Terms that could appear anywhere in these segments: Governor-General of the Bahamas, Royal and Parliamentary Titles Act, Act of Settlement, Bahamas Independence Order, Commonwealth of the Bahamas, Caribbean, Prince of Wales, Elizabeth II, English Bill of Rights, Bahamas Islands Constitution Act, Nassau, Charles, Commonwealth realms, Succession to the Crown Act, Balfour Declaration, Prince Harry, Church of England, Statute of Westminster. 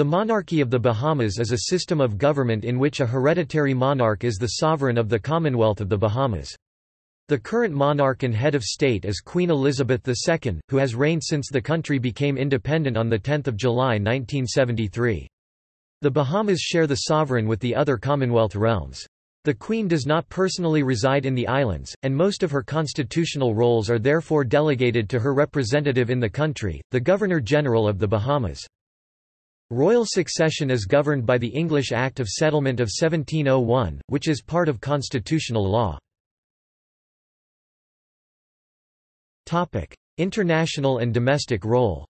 The monarchy of the Bahamas is a system of government in which a hereditary monarch is the sovereign of the Commonwealth of the Bahamas. The current monarch and head of state is Queen Elizabeth II, who has reigned since the country became independent on 10 July 1973. The Bahamas share the sovereign with the other Commonwealth realms. The Queen does not personally reside in the islands, and most of her constitutional roles are therefore delegated to her representative in the country, the Governor-General of the Bahamas. Royal succession is governed by the English Act of Settlement of 1701, which is part of constitutional law. International and domestic role.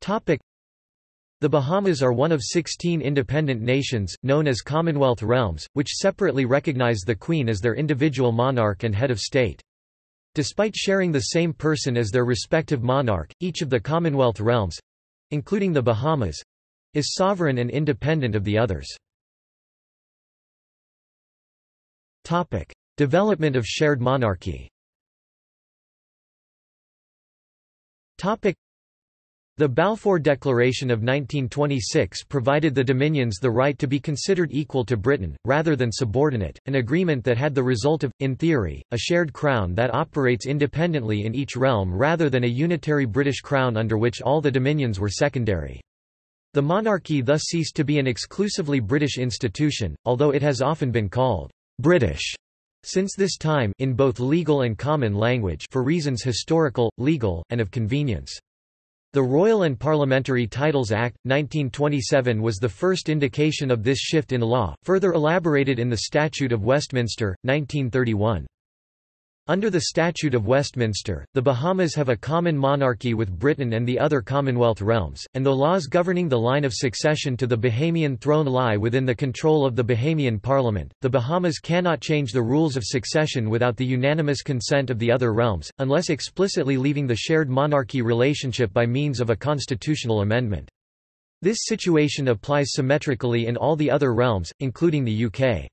The Bahamas are one of 16 independent nations, known as Commonwealth realms, which separately recognize the Queen as their individual monarch and head of state. Despite sharing the same person as their respective monarch, each of the Commonwealth realms—including the Bahamas—is sovereign and independent of the others. Topic: Development of shared monarchy. Topic: The Balfour Declaration of 1926 provided the Dominions the right to be considered equal to Britain, rather than subordinate, an agreement that had the result of, in theory, a shared crown that operates independently in each realm rather than a unitary British crown under which all the Dominions were secondary. The monarchy thus ceased to be an exclusively British institution, although it has often been called British since this time in both legal and common language for reasons historical, legal, and of convenience. The Royal and Parliamentary Titles Act, 1927 was the first indication of this shift in law, further elaborated in the Statute of Westminster, 1931. Under the Statute of Westminster, the Bahamas have a common monarchy with Britain and the other Commonwealth realms, and the laws governing the line of succession to the Bahamian throne lie within the control of the Bahamian Parliament. The Bahamas cannot change the rules of succession without the unanimous consent of the other realms, unless explicitly leaving the shared monarchy relationship by means of a constitutional amendment. This situation applies symmetrically in all the other realms, including the UK.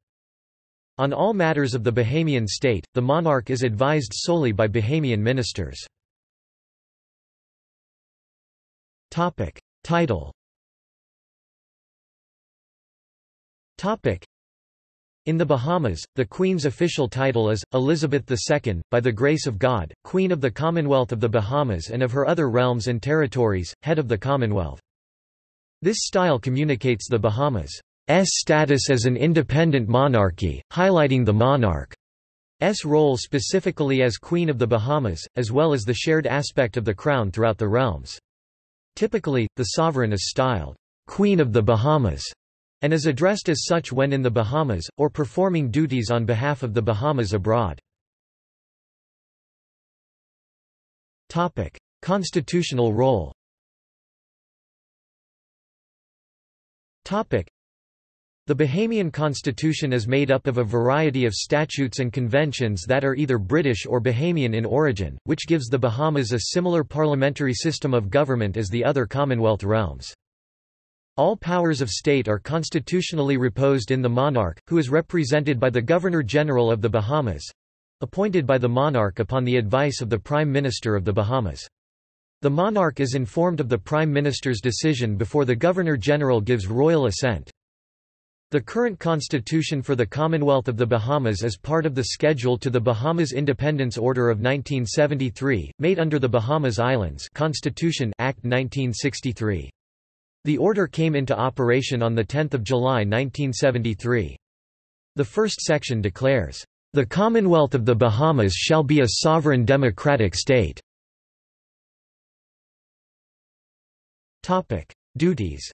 On all matters of the Bahamian state, the monarch is advised solely by Bahamian ministers. Topic: Title. Topic: In the Bahamas, the Queen's official title is Elizabeth II, by the grace of God, Queen of the Commonwealth of the Bahamas and of her other realms and territories, Head of the Commonwealth. This style communicates the Bahamas' status as an independent monarchy, highlighting the monarch's role specifically as Queen of the Bahamas, as well as the shared aspect of the crown throughout the realms. Typically, the sovereign is styled Queen of the Bahamas and is addressed as such when in the Bahamas, or performing duties on behalf of the Bahamas abroad. Constitutional role. The Bahamian Constitution is made up of a variety of statutes and conventions that are either British or Bahamian in origin, which gives the Bahamas a similar parliamentary system of government as the other Commonwealth realms. All powers of state are constitutionally reposed in the monarch, who is represented by the Governor-General of the Bahamas, appointed by the monarch upon the advice of the Prime Minister of the Bahamas. The monarch is informed of the Prime Minister's decision before the Governor-General gives royal assent. The current constitution for the Commonwealth of the Bahamas is part of the schedule to the Bahamas Independence Order of 1973, made under the Bahamas Islands Constitution Act 1963. The order came into operation on 10 July 1973. The first section declares, "The Commonwealth of the Bahamas shall be a sovereign democratic state." Duties.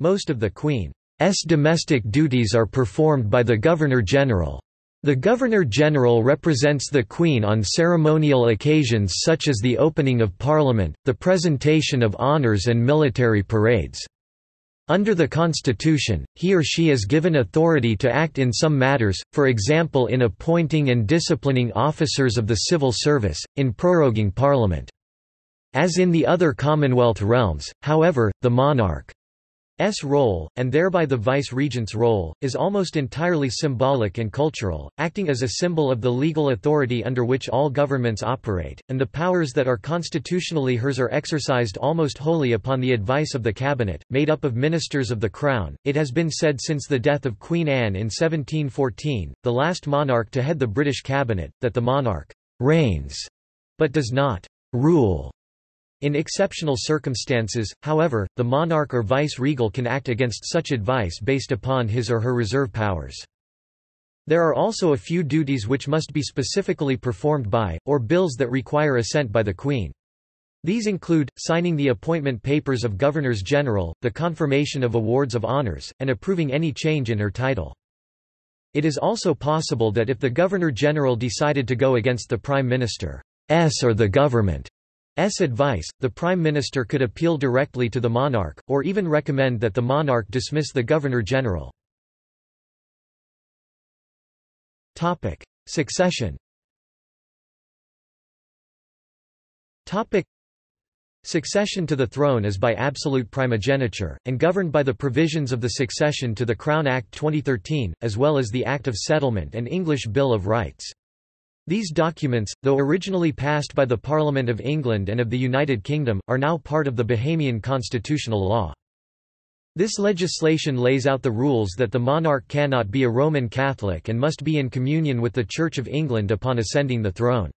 Most of the Queen's domestic duties are performed by the Governor-General. The Governor-General represents the Queen on ceremonial occasions such as the opening of Parliament, the presentation of honours and military parades. Under the Constitution, he or she is given authority to act in some matters, for example in appointing and disciplining officers of the civil service, in proroguing Parliament. As in the other Commonwealth realms, however, the monarch's role, and thereby the vice-regent's role, is almost entirely symbolic and cultural, acting as a symbol of the legal authority under which all governments operate, and the powers that are constitutionally hers are exercised almost wholly upon the advice of the cabinet, made up of ministers of the Crown. It has been said since the death of Queen Anne in 1714, the last monarch to head the British cabinet, that the monarch reigns, but does not rule. In exceptional circumstances, however, the monarch or vice-regal can act against such advice based upon his or her reserve powers. There are also a few duties which must be specifically performed by, or bills that require assent by the Queen. These include, signing the appointment papers of Governors-General, the confirmation of awards of honours, and approving any change in her title. It is also possible that if the Governor-General decided to go against the Prime Minister's or the government advice, the Prime Minister could appeal directly to the monarch, or even recommend that the monarch dismiss the Governor-General. Succession. Succession to the throne is by absolute primogeniture, and governed by the provisions of the Succession to the Crown Act 2013, as well as the Act of Settlement and English Bill of Rights. These documents, though originally passed by the Parliament of England and of the United Kingdom, are now part of the Bahamian constitutional law. This legislation lays out the rules that the monarch cannot be a Roman Catholic and must be in communion with the Church of England upon ascending the throne.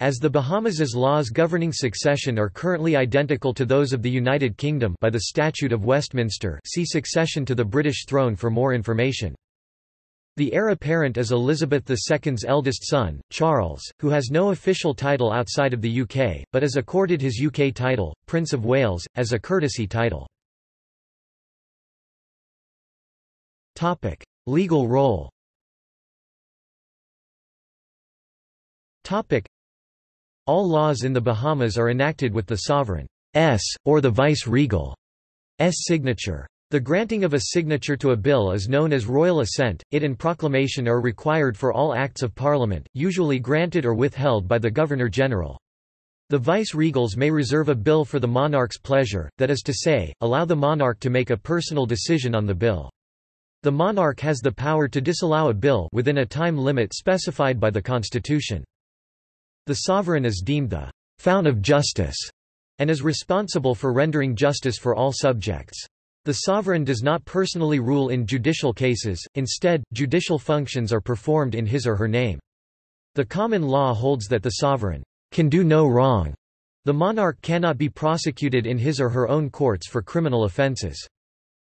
As the Bahamas's laws governing succession are currently identical to those of the United Kingdom by the Statute of Westminster, see Succession to the British Throne for more information. The heir apparent is Elizabeth II's eldest son, Charles, who has no official title outside of the UK, but is accorded his UK title, Prince of Wales, as a courtesy title. == Legal role == All laws in the Bahamas are enacted with the sovereign's, or the vice-regal's signature. The granting of a signature to a bill is known as royal assent. It and proclamation are required for all acts of parliament, usually granted or withheld by the Governor-General. The vice-regals may reserve a bill for the monarch's pleasure, that is to say, allow the monarch to make a personal decision on the bill. The monarch has the power to disallow a bill within a time limit specified by the Constitution. The sovereign is deemed the fount of justice, and is responsible for rendering justice for all subjects. The sovereign does not personally rule in judicial cases, instead, judicial functions are performed in his or her name. The common law holds that the sovereign can do no wrong. The monarch cannot be prosecuted in his or her own courts for criminal offences.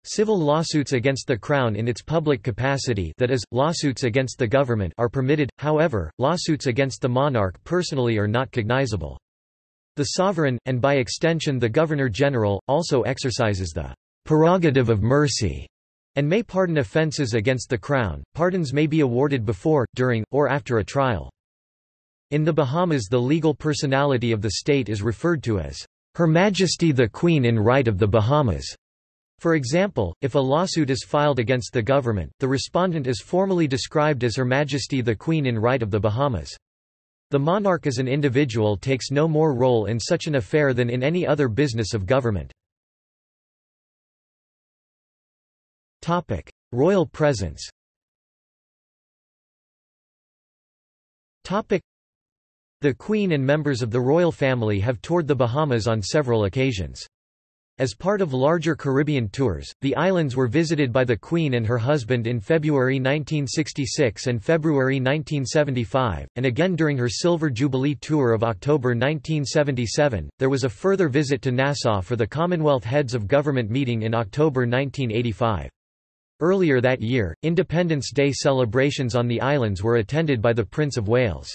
Civil lawsuits against the Crown in its public capacity, that is, lawsuits against the government, are permitted, however, lawsuits against the monarch personally are not cognizable. The sovereign, and by extension the Governor-General, also exercises the prerogative of mercy, and may pardon offences against the Crown. Pardons may be awarded before, during, or after a trial. In the Bahamas the legal personality of the state is referred to as Her Majesty the Queen in Right of the Bahamas. For example, if a lawsuit is filed against the government, the respondent is formally described as Her Majesty the Queen in Right of the Bahamas. The monarch as an individual takes no more role in such an affair than in any other business of government. Topic: Royal presence. Topic: The Queen and members of the royal family have toured the Bahamas on several occasions. As part of larger Caribbean tours, the islands were visited by the Queen and her husband in February 1966 and February 1975, and again during her Silver Jubilee tour of October 1977. There was a further visit to Nassau for the Commonwealth Heads of Government meeting in October 1985. Earlier that year, Independence Day celebrations on the islands were attended by the Prince of Wales.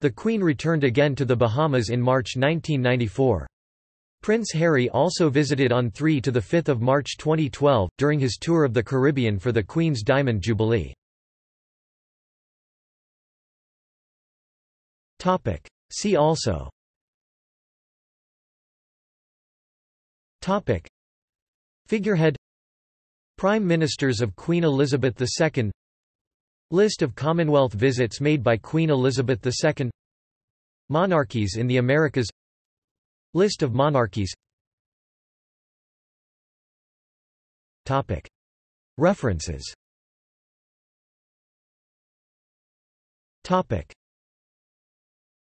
The Queen returned again to the Bahamas in March 1994. Prince Harry also visited on 3 to 5 March 2012, during his tour of the Caribbean for the Queen's Diamond Jubilee. See also Figurehead. Prime Ministers of Queen Elizabeth II. List of Commonwealth visits made by Queen Elizabeth II. Monarchies in the Americas. List of monarchies. References.